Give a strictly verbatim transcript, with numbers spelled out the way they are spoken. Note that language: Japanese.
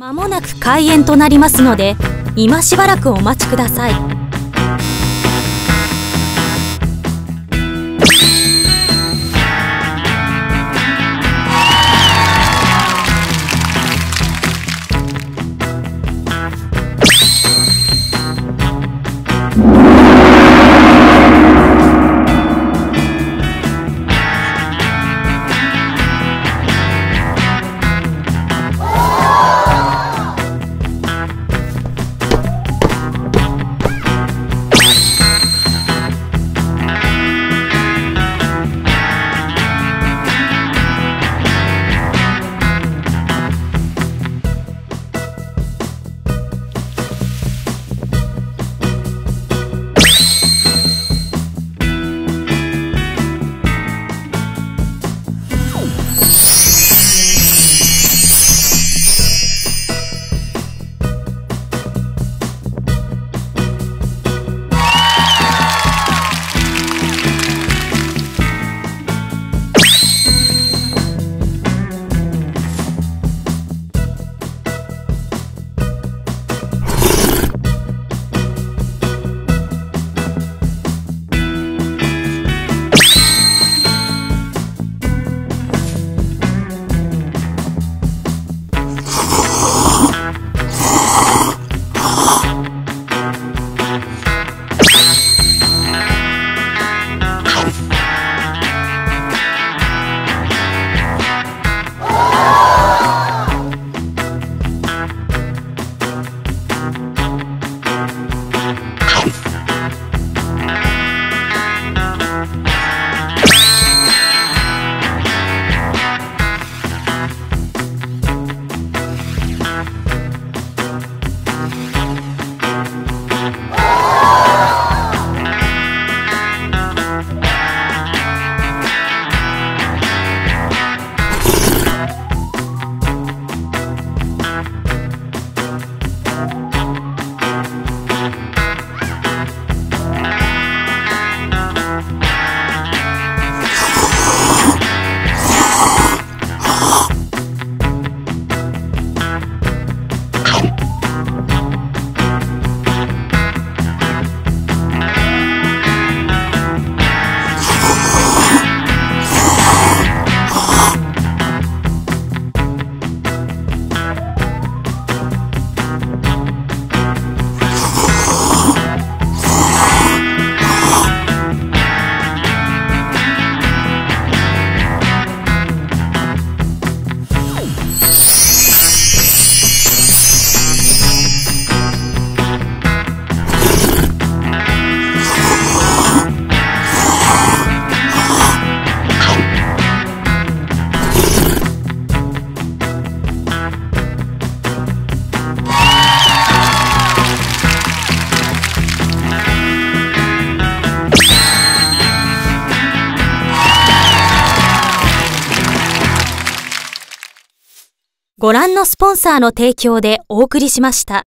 まもなく開園となりますので、今しばらくお待ちください。ご覧のスポンサーの提供でお送りしました。